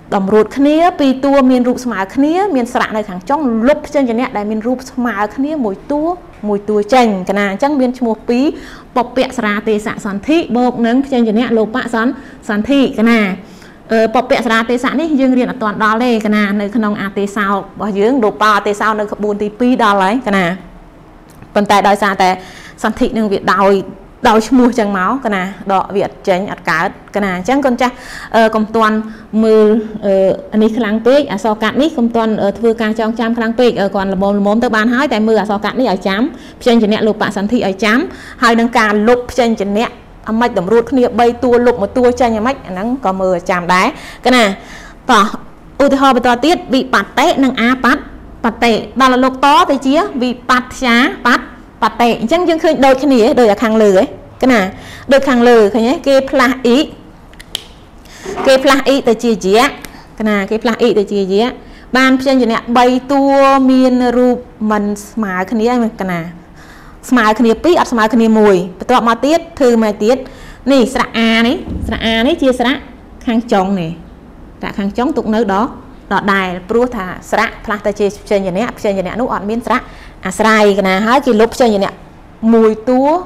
đồng ruột khía pi tua miền rụp mà khía miền sạ này thẳng trong lúc trên chân nẹ đại miền rụp mà khía mùi túa mùi túa chèn cái nào chẳng miền một pí bọc bẹ sạ tê sạ sán thị bọc nướng trên chân nẹ lốp bạ sán sán thị cái nào bọc bẹ sạ tê sạ này dương riêng là toàn đó đây cái nào nơi khăn ông a tê sao bỏ dương đồ pa tê sao nơi buồn tê pi đó lấy cái nào còn tại đòi sạ tại sán thị nên việc đòi đau mua chân máu cái nào đọ việt tránh ạt cá cái nào chẳng con cha công toàn mưa anh ấy khăng pê à so cạn nít công toàn thưa càng trong trăm khăng pê còn là mồm mồm tới bàn hói tại mưa à so cạn nít ở chám trên chân nhẹ lục bạn sẵn thị ở chám hai đằng cà lục trên chân nhẹ âm mạch đầm ruột kia bay tua lục một tua chân nhà mạch nắng có mưa chạm đá cái nào tỏ ưu thế ho to tiết bị bạt té nâng á bát bạt tệ đó là lục to tới chía bị bạt xá bát bạt tệ chẳng chẳng khơi đôi cái này đôi là khang lừa ấy cái nào đôi khang lừa thấy nhé kê pla ý kê pla ý từ chia chia cái nào kê pla ý từ chia chia ban trên chỗ này bay tua miền ruột mình smart cái này cái nào smart cái này pí ở smart cái này mùi tọa mà tiết thư mà tiết này sạ a đấy sạ a đấy chia sạ khang chồng này sạ khang chồng tụng nơi đó đó đài pru thà sạ pla từ chia trên chỗ này trên chỗ này nút ọt miền sạ à sai cái nào hái cái lốp trên chỗ này mùi tua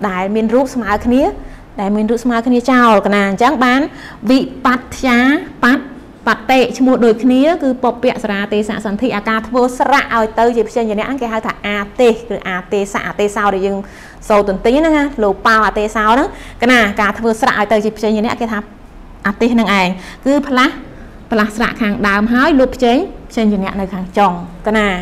đại miền rút mà khía đại miền rút mà khía chào cái nào chẳng bán vị bát chá bát bát tệ cho một đôi khía cứ bọc bẹ ra tê sạ sản thị à ca vô sạ ở tới dịp trên nhà nãy cái hai thằng a tê rồi a tê sạ tê sao để dừng sâu tuần tí nữa ha lù bao a tê sao đó cái nào cả vô sạ ở tới dịp trên nhà nãy cái thằng a tê năng ảnh cứ plas plas sạ hàng đàm hái lục chế trên nhà nãy này hàng chồng cái nào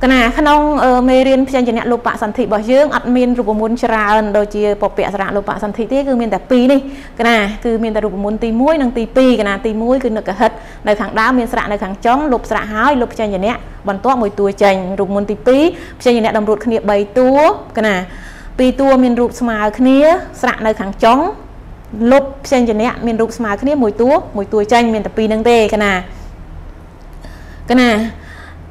cái nào khăn ông mê riêng trên chân nhẹ lục bạ sản thị bảo dưỡng ăn miên rụp muốn chả đôi chia bọc bẹ ra lục bạ sản thị thế cứ miên tập pi đi cái nào cứ miên tập rụp muốn tì muối năng tì pi cái nào tì muối cứ được cả hết đời thằng đá miên sạ đời thằng chóng lục sạ hái lục trên chân nhẹ bận toa mùi tuổi chành rụp muốn tì pi trên chân nhẹ đồng ruột khía bày tua cái nào pi tua miên rụp mà khía sạ đời thằng chóng lục trên chân nhẹ miên rụp mà khía mùi tua mùi tuổi chành miên tập pi năng tê cái nào cái nào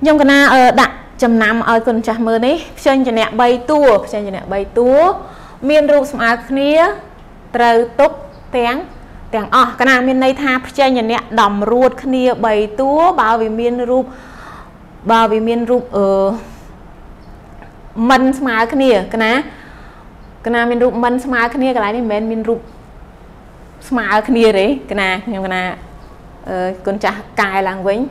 nhom cái nào đặt chấm năm ở con chả mơ đấy trên cho nẹt bay tua trên cho nẹt bay tua miền ruộng mà khía trời tốc tiếng tiếng ọ cái nào miền này tháp trên cho nẹt đầm ruột khía bay tua bảo vì miền ruộng bảo vì miền ruộng ở mình mà khía cái nào cái nào miền ruộng mình mà khía cái này thì miền miền ruộng mà khía đấy cái nào nhưng cái nào con chả cài làng quýnh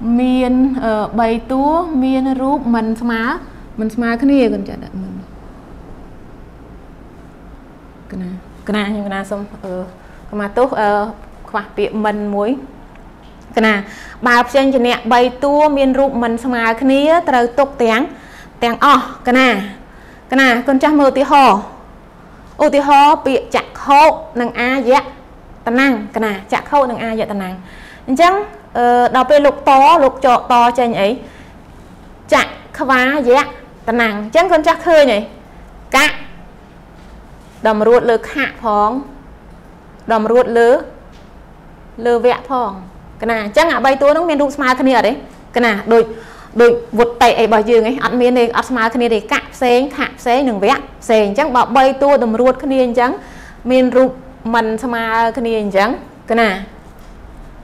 miền uh, bày túa miền rúp mình má mình má cái này còn chả đợt mình cái này cái này như cái này xong ờ mà tốt ờ khoa tiệm mình muối cái này bà trên cho nè bày túa miền rúp mình má cái này từ tục tiếng tiếng o cái này cái này con cha mơ tí hò ô tí hò bị chặt khâu nằng a dạ tần năng cái này chặt khâu nằng a dạ tần năng chẳng đầu pe lục to lục trọ to trên ấy chặt khóa dẹt tần nặng chẳng con chắc hơi này cá đầm ruột lừa hạ phong đầm ruột lừa lừa vẽ phong cái nào chắc là bay tua nó miền rụng smart này đấy cái nào đôi đôi vụt tay ấy bảo dương ấy ăn miền này ăn smart này để cạp xén cạp xén đừng vẽ xén chắc bảo bay tua đầm ruột cái này chẳng miền rụng mình smart cái này chẳng cái nào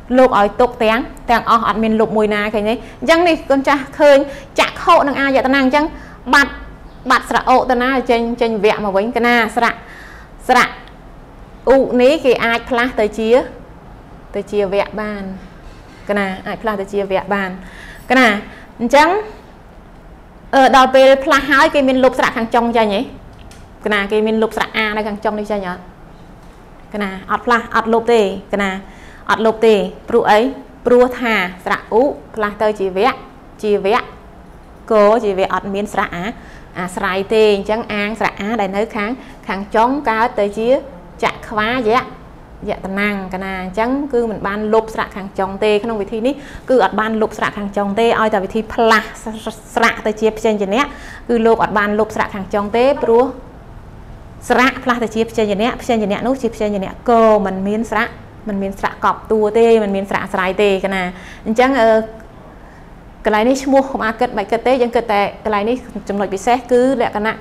lục ở tục tiếng tiếng ở hạt miền lục mùi na cái này chẳng đi con cha khơi chặt hậu năng ai vậy ta năng chẳng bạt bạt sạ ộ ta na trên trên vẹn mà với cái na sạ sạ u ní cái ai plas tới chia tới chia vẹn bàn cái na ai plas tới chia vẹn bàn cái na chẳng ở đầu về plas hai cái miền lục sạ hàng trong ra nhỉ cái na cái miền lục sạ a này hàng trong đi ra nhở cái na ở plas ở lục thì cái na ở lục tề pru ấy pru thà sạ u là tới chỉ vẽ chỉ vẽ cố chỉ vẽ ở miền sạ à sài tề trắng an sạ đại nơi kháng kháng chống cá tới chia chặt khóa dẹt dẹt tần năng cái nào trắng cứ mình ban lục sạ kháng chống tề không vị thi ní cứ ở ban lục sạ kháng chống tề oi tại vị thi pla sạ tới chia trên trên nét cứ lục ở ban lục sạ kháng chống tề pru sạ pla tới chia trên trên nét trên trên nét nút chia trên trên nét cô mình miền sạ mình miền sạ cọp tua tê mình miền sạ sài tê cái nào chẳng cái này mua không ai kết bài kết tê chẳng kết tệ cái này này chấm lại bị xét cứ lẹ cái nè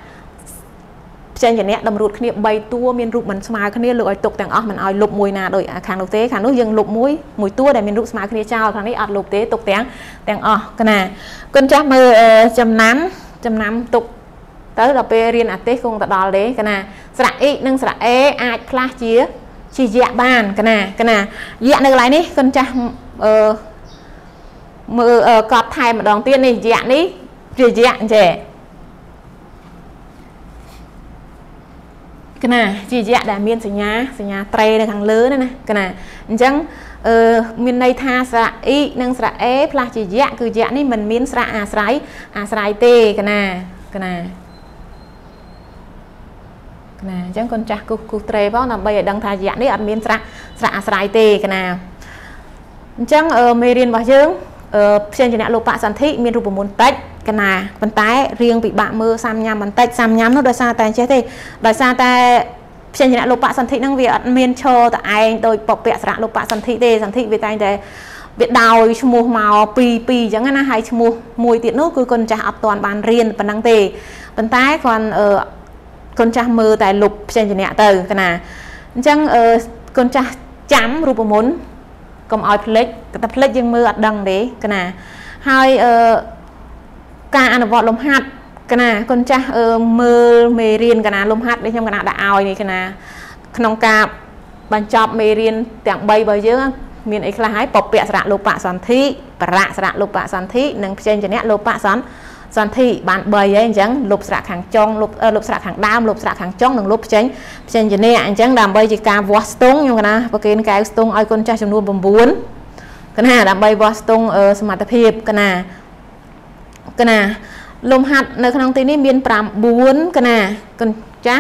trên như này đầm ruột khné bay tua miền ruột mình smile khné lội tục tàng óc mình oi lục mùi nà đội khang đầu té khang nốt dừng lục mũi mùi tua để miền ruột smile khné trao khang này ọt lục té tục tàng tàng óc cái này con chắc mơ chấm nấm chấm nấm tục tới là pe riêng à té không tạt đòn đấy cái này sạ y nâng sạ e ai class chia chia dạ bàn cái này cái này dạ này lại ní con chắc mơ cọp thay mà đòn tiên này dạ ní chia dạ trẻ cái này chỉ dạ đã miên sinh nhá sinh nhá tre này thằng lớn này nè cái này chẳng miên đây tha sạ y nâng sạ e là chỉ dạ cứ dạ này mình miên sạ à sải à sải tê cái này cái này cái này chẳng con trà cục cục tre bao là bây giờ đang thà dạ đấy ở miên sạ sạ sải tê cái này chẳng ở miền bảo dương ở trên chỗ này lục bạ sản thị miền ruộng muôn tách cái này bàn tay riêng bị bạn mơ sam nhám bàn tay sam nhám nó đòi xa tay chết thì đòi xa tay trên như là lục bạ sản thị năng việt miền châu tại đôi bọc bẹt sạ lục bạ sản thị để sản thị về tay để việt đào mua màu pì pì chẳng hạn là hai mua mùi tiện nước cứ con trà ập toàn bàn riêng bàn đăng tề bàn tay còn ở con trà mơ tại lục trên như này từ cái này chẳng ở con trà chấm ruộng muôn cầm ỏi plek tập plek dương mơ đằng đấy cái này hai cả anh vợ lồng hạt cái này con cha mơ mê riêng cái này lồng hạt đấy trong cái này đã ao này cái này nòng cạp bàn chọc mê riêng tặng bay bao nhiêu miền ấy là hái bọc bẹ sạ lục bạ sắn thị bạ sạ lục bạ sắn thị nâng trên trên nét lục bạ sắn sắn thị bàn bay ấy chẳng lục sạ hàng trong lục lục sạ hàng đam lục sạ hàng trong nâng lục trên trên trên nét anh chẳng làm bay chỉ cà vót súng nhưng cái này và cái cái súng ai con cha chồng nuôi bầm bún cái này làm bay vót súng ở mặt thiệp cái này cái này lồng hạt nơi trong tí này miền Pram bốn cái này con chá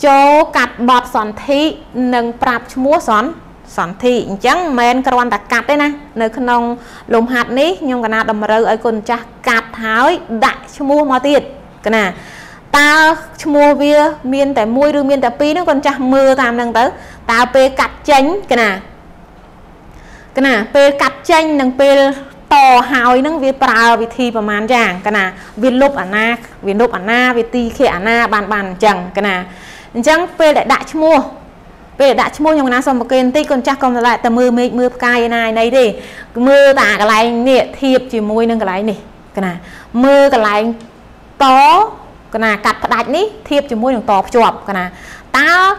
cho cắt bọt sắn thị nâng Pram mua sắn sắn thị chẳng men còn đặt cắt đấy nè nơi trong lồng hạt này nhưng cái nào đầm râu ấy con chá cắt hái đại mua mà tiền cái này ta mua bia miền tại muôi đường miền tại pi nó con chá mưa tam đang tới ta pe cắt chánh cái này cái này pe cắt chánh nâng pe to hào nâng việt prao việt thi và màn giảng cái này việt lục ở na việt lục ở na việt ti khệ ở na bàn bàn chẳng cái này chẳng p lại đại mua p đại mua nhung na xong một kênh ti còn chắc còn lại tầm mưa mưa mưa cay này này đi mưa tả cái này nè thiệp chỉ môi nâng cái này nè cái này mưa cái này to cái này cắt đại ní thiệp chỉ môi đường to chuộc cái này tao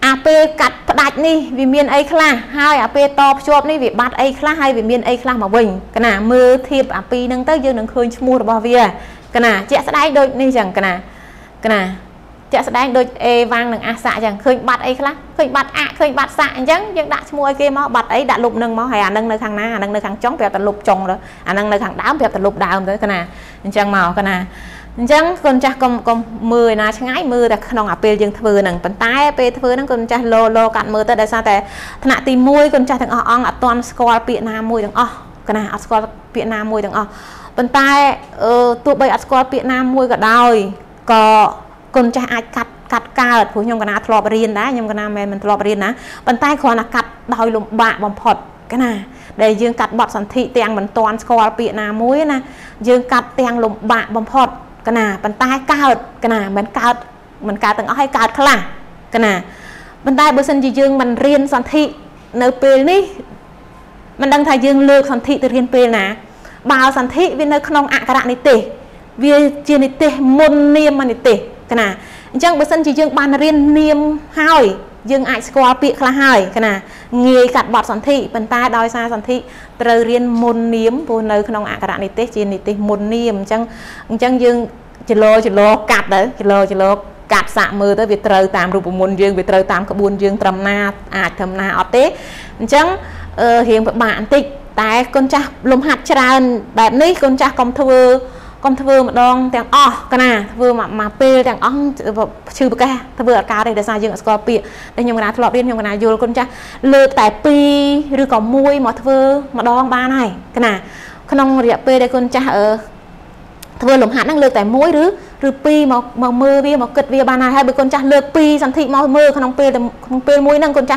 áp cắt đạch ní vì miền ấy là hai áp to chụp ní vì bắt ấy là hai vì miền ấy là mà bình cái này mưa thiệp áp nâng tới dương nâng khơi mua được bao việc cái này chị sẽ đánh đôi nên chẳng cái này cái này chị sẽ đánh đôi e vang nâng a xạ chẳng khơi bắt ấy là khơi bắt a khơi bắt xạ chẳng nhưng đã mua kia máu bắt ấy đã lục nâng máu hay à nâng nơi thằng na nâng nơi thằng chóng về tận lục chồng rồi à nâng nơi thằng đám về tận lục đào tới cái này chẳng màu cái này chẳng con cha con con mười là chẳng ai mưa là không à pê dương thưa nằng bàn tay pê thưa nằng con cha lô lô cạn mưa tới đây sao thế thằng nãy tìm môi con cha thằng o on à toàn score việt nam môi thằng o cái này score việt nam môi thằng o bàn tay tụi bây score việt nam môi cả đôi có con cha ai cắt cắt cào của nhung cái nào thọ riêng đấy nhung cái nào mình thọ riêng á bàn tay còn là cắt đôi lùm bạ bầm phật cái này để dương cắt bọt sản thị tiền mình toàn score việt nam môi nè dương cắt tiền lùm bạ bầm phật cái này bàn tay cao cái này mình cao mình cao từng hay cao khá là cái này bàn tay bữa sinh dương mình riêng sản thị nơi pê ní mình đang thay dương lược sản thị từ riêng pê nè bao sản thị vì nơi không ạ cả đạn này tỉ vì chia này tỉ môn niêm mà này tỉ cái này chẳng bữa sinh dương bàn riêng niêm hỏi dương ai score bị khá hỏi cái này nghề cắt bọt sản thị bàn tay đòi xa sản thị từ riêng môn niêm vô nơi không ạ cả đạn này tỉ chia này tỉ môn niêm chẳng chẳng dương chỉ lô chỉ lô cắt đấy chỉ lô chỉ lô cắt xạ mưa tới việt trời tam rụp môn dương việt trời tam cặp buôn dương trầm na à trầm na ở tết chẳng hiện các bạn tịch tại con cha lùm hạt tràn bạn đấy con cha công thưa công thưa mà đong tiếng o cái này vừa mà mà p tiếng ong trừ bậc ca thưa cao đây là sao dương scorpio đây nhiều người nào thọp điên nhiều người nào vô con cha lừa tại pi rồi có mui mà thưa mà đong ba này cái này con ông địa p đây con cha ở vừa lồng hạt năng lược tại mũi rứ rứ pi màu màu mưa bia màu cật bia ban này hai bữa con cha lược pi sản thị màu mưa không p không p mũi năng con cha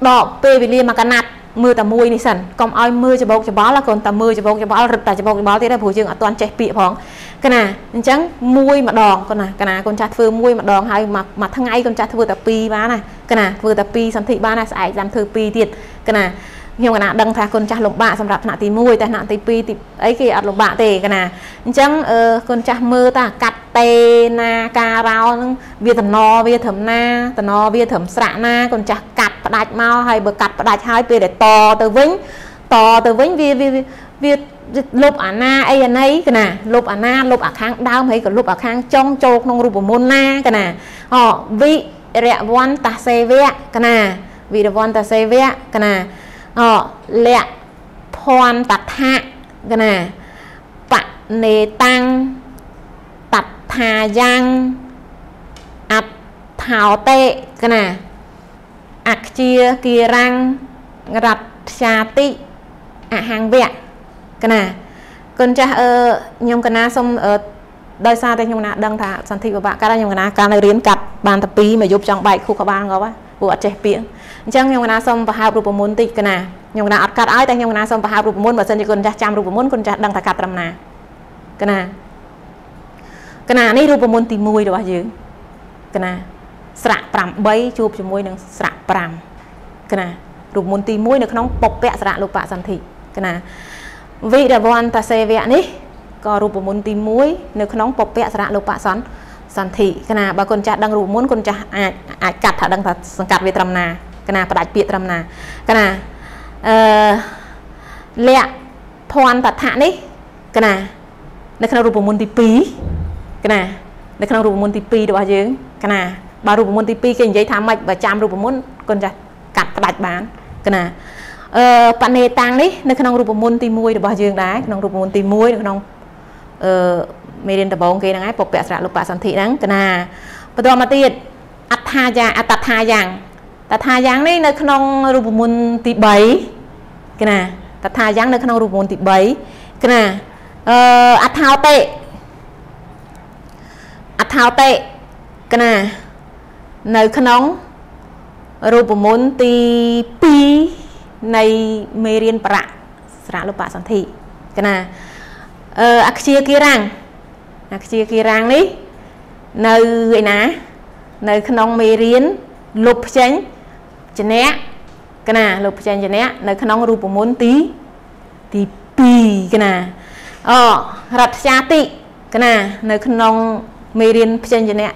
đỏ p vì liền mà cả nạt mưa tầm mùi này sẵn còn ai mưa cho bốc cho bó là còn tầm mưa cho bốc cho bó rực tà cho bốc cho bó thế là phù chương ở toàn chạy bị phóng cái này chẳng mùi mà đòn con này cái này con chặt vừa mùi mà đòn hay mặt mặt thằng ấy con chặt vừa tập pi ba này cái này vừa tập pi sẵn thị ba này sẽ giảm thư pi tiệt cái này nhiều cái nào đăng thà con chặt lồng bạ xong rạp nạ tí mùi tại nạ tí pi tí ấy kia lồng bạ tề cái này chẳng con chặt mưa ta cắt tê na cà rau bia thầm no bia thầm na thầm no bia thầm sạ na con chặt cắt đạch mau hay bờ cắt và đạch hai bia để to từ vĩnh to từ vĩnh vì vì vì lục ảnh na ấy anh ấy cái này lục ảnh na lục ảnh khang đau mấy cái lục ảnh khang trong chột nông ruộng môn na cái này họ vị rẻ vòn ta xe vẽ cái này vị rẻ vòn ta xe vẽ cái này họ lẹ phòn tạt hạ cái này bạn nề tăng tạt thà giang ạt thảo tệ cái này ạc chia kia răng rạch xa tị à hàng vẹn cái này con cha ơ nhông cái na xong ở đời xa thì nhông na đăng thả sản thị của bạn cái này nhông cái na cái này riêng cặp bàn tập pi mà giúp trong bài khu các bạn có vụ ở trẻ biển chẳng nhông cái na xong và hai rụp môn tị cái này nhông na cắt ái tay nhông cái na xong và hai rụp môn và sân thì con cha trăm rụp môn con cha đăng thả cặp làm nà cái này cái này này rụp môn tị mùi đó chứ cái này sạ pram bay chụp cho môi nâng sạ pram cái này rụp môn tì môi nâng nóng bọc vẹn sạ lục bạ sản thị cái này vị đà bọn ta xe vẹn ý có rụp môn tì môi nâng nóng bọc vẹn sạ lục bạ sản sản thị cái này bà con chá đang rụp môn con chá ai cắt thả đang thật cắt về trầm nà cái này bà đạch biệt trầm nà cái này lẹ thoan tạt thản ý cái này nâng rụp môn tì pí cái này nâng rụp môn tì pí đó bà chứ cái này bà rụp môn tí pi kênh giấy thám mạch và chạm rụp môn con chặt cắt bạch bán cái này bạn nề tăng đấy nó không rụp môn tí mùi được bao dương đấy nó rụp môn tí mùi được không mê đến tập bóng kia đang ái bọc bẹ sạ lục bạ sản thị đáng cái này và tôi mà tiết ắt tha giang ắt tạt tha giang tạt tha giang đấy nó không rụp môn tí bấy cái này tạt tha giang nó không rụp môn tí bấy cái này ắt thao tệ ắt thao tệ cái này nơi khăn nóng rụp môn tí pi này mê riêng bạc sạ lục bạ sản thị cái này ạc chia kia răng ạc chia kia răng đi nơi vậy ná nơi khăn nóng mê riêng lục chánh chân né cái này lục chánh chân né nơi khăn nóng rụp môn tí tí pi cái này ờ rạch xa tị cái này nơi khăn nóng mê riêng chân chân né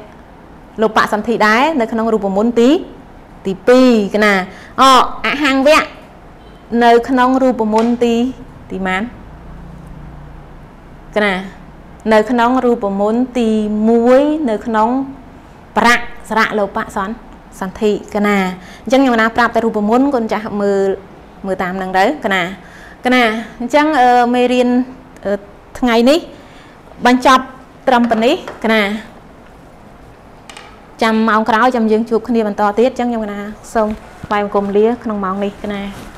lục bạ sản thị đáy nơi khăn nông rụp môn tí tí pi cái này ờ ạ hàng vẹn nơi khăn nông rụp môn tí tí mán cái này nơi khăn nông rụp môn tí muối nơi khăn nông bạc sạ lục bạ sản sản thị cái này chẳng nhiều nào bạc tại rụp môn con chả mười mười tám lần đấy cái này cái này chẳng ở mê riêng ngày ní ban chọc trầm bần ní cái này chăm mong cáo chăm dương chụp khăn đi bàn to tiết chẳng nhau cái nào xong bài cùng lía khăn mong đi cái này.